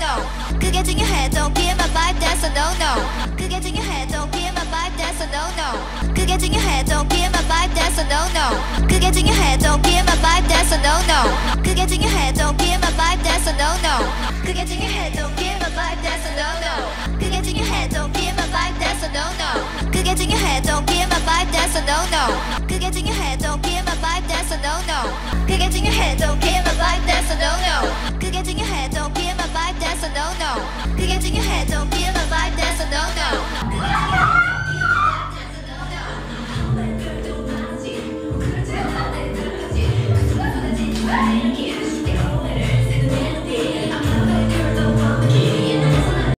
no. 그게 중요해. Don't give my vibe, that's a no no. 그게 중요해. Don't give my vibe, that's a no no. 그게 중요해. Don't give my vibe, that's a no no. 그게 중요해. Don't give my vibe, that's a no no. 그게 중요해. Don't give my vibe, that's a no no. 그게 중요해. Don't give my vibe, that's a no no. 그게 중요해. Don't give my vibe, that's a no no. 그게 중요해. Don't give my vibe, that's a no no. 그게 중요해. Don't give my vibe, that's a no no. 그게 중요해. Don't give my vibe, that's a no no. 그게 중요해.